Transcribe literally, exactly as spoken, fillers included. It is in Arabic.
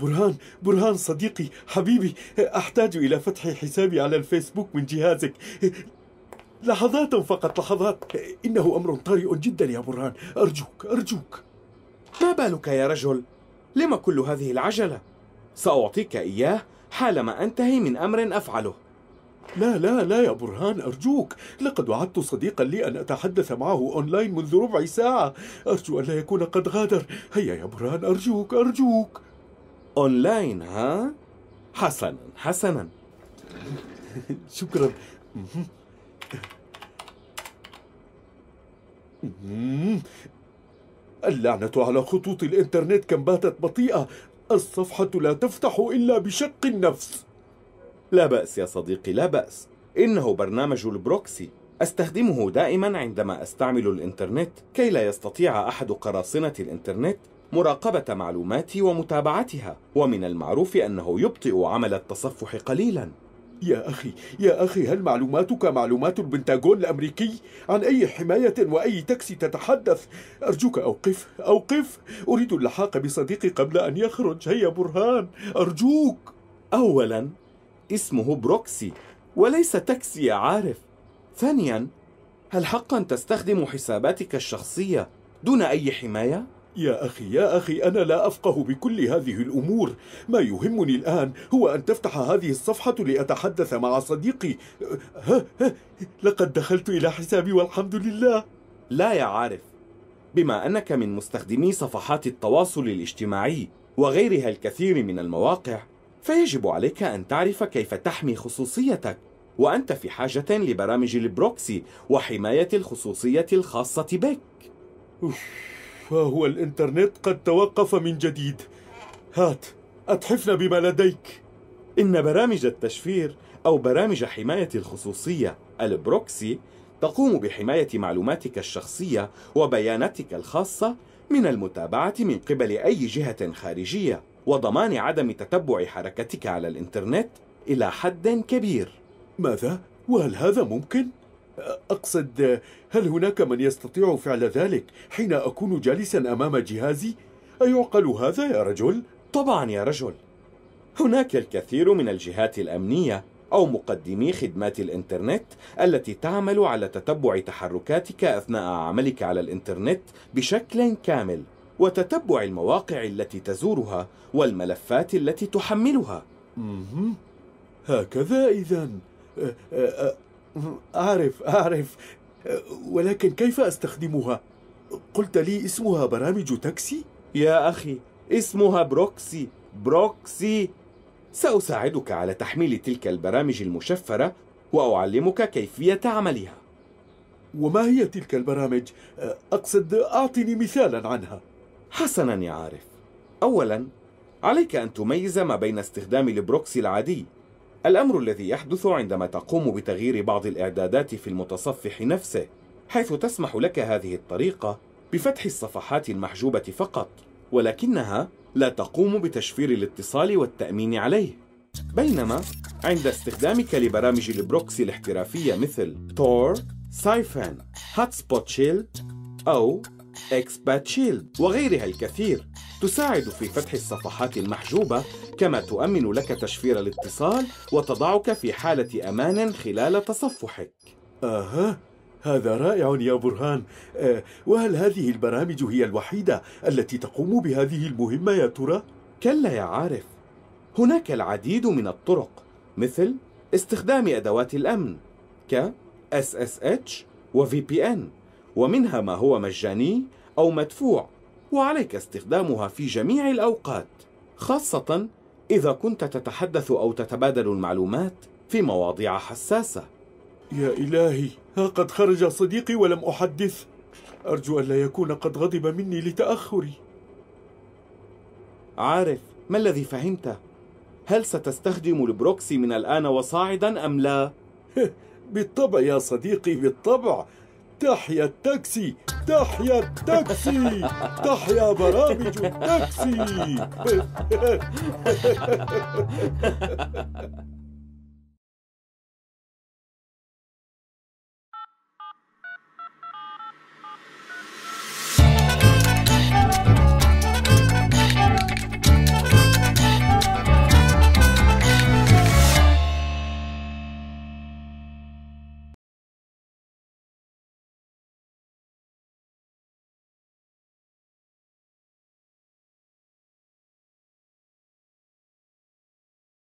برهان، برهان صديقي حبيبي، أحتاج إلى فتح حسابي على الفيسبوك من جهازك. لحظات فقط، لحظات. إنه أمر طارئ جدا يا برهان، أرجوك أرجوك. ما بالك يا رجل؟ لما كل هذه العجلة؟ سأعطيك إياه حالما أنتهي من أمر أفعله. لا لا لا يا برهان أرجوك، لقد وعدت صديقا لي أن أتحدث معه أونلاين منذ ربع ساعة، أرجو أن لا يكون قد غادر. هيا يا برهان أرجوك أرجوك. أونلاين ها؟ حسنا حسنا. شكرا. اللعنة على خطوط الإنترنت كم باتت بطيئة، الصفحة لا تفتح إلا بشق النفس. لا بأس يا صديقي لا بأس، إنه برنامج البروكسي، أستخدمه دائما عندما أستعمل الإنترنت كي لا يستطيع أحد قراصنة الإنترنت مراقبة معلوماتي ومتابعتها، ومن المعروف أنه يبطئ عمل التصفح قليلا. يا أخي يا أخي، هل معلوماتك معلومات البنتاغون الأمريكي؟ عن أي حماية وأي تاكسي تتحدث؟ أرجوك أوقف أوقف، أريد اللحاق بصديقي قبل أن يخرج. هيا برهان أرجوك. أولا اسمه بروكسي وليس تاكسي يا عارف. ثانيا، هل حقا تستخدم حساباتك الشخصية دون أي حماية؟ يا أخي يا أخي، أنا لا أفقه بكل هذه الأمور، ما يهمني الآن هو أن تفتح هذه الصفحة لأتحدث مع صديقي. ها ها، لقد دخلت إلى حسابي والحمد لله. لا يا عارف، بما أنك من مستخدمي صفحات التواصل الاجتماعي وغيرها الكثير من المواقع، فيجب عليك أن تعرف كيف تحمي خصوصيتك، وأنت في حاجة لبرامج البروكسي وحماية الخصوصية الخاصة بك. فهو الإنترنت قد توقف من جديد. هات أتحفنا بما لديك. إن برامج التشفير أو برامج حماية الخصوصية البروكسي تقوم بحماية معلوماتك الشخصية وبياناتك الخاصة من المتابعة من قبل أي جهة خارجية، وضمان عدم تتبع حركتك على الإنترنت إلى حد كبير. ماذا؟ وهل هذا ممكن؟ أقصد هل هناك من يستطيع فعل ذلك حين أكون جالسا أمام جهازي؟ أيعقل هذا يا رجل؟ طبعا يا رجل، هناك الكثير من الجهات الأمنية أو مقدمي خدمات الإنترنت التي تعمل على تتبع تحركاتك أثناء عملك على الإنترنت بشكل كامل، وتتبع المواقع التي تزورها والملفات التي تحملها. هكذا إذن. أعرف أعرف، ولكن كيف أستخدمها؟ قلت لي اسمها برامج تاكسي؟ يا أخي اسمها بروكسي، بروكسي. سأساعدك على تحميل تلك البرامج المشفرة وأعلمك كيفية عملها. وما هي تلك البرامج؟ أقصد أعطني مثالا عنها. حسنا يا عارف، أولا عليك أن تميز ما بين استخدام البروكسي العادي، الأمر الذي يحدث عندما تقوم بتغيير بعض الإعدادات في المتصفح نفسه، حيث تسمح لك هذه الطريقة بفتح الصفحات المحجوبة فقط، ولكنها لا تقوم بتشفير الاتصال والتأمين عليه. بينما عند استخدامك لبرامج البروكسي الاحترافية مثل تور، سايفون، هوتسبوت شيلد أو إكسبات شيلد وغيرها الكثير، تساعد في فتح الصفحات المحجوبة، كما تؤمن لك تشفير الاتصال وتضعك في حالة أمان خلال تصفحك. آها، هذا رائع يا برهان. آه، وهل هذه البرامج هي الوحيدة التي تقوم بهذه المهمة يا ترى؟ كلا يا عارف، هناك العديد من الطرق مثل استخدام أدوات الأمن ك إس إس إتش و في بي إن، ومنها ما هو مجاني أو مدفوع، وعليك استخدامها في جميع الأوقات، خاصة إذا كنت تتحدث أو تتبادل المعلومات في مواضيع حساسة. يا إلهي، ها قد خرج صديقي ولم أحدث، أرجو أن لا يكون قد غضب مني لتأخري. عارف، ما الذي فهمته؟ هل ستستخدم البروكسي من الآن وصاعدا أم لا؟ بالطبع يا صديقي بالطبع. تحيا التاكسي، تحيا التاكسي، تحيا برامج التاكسي.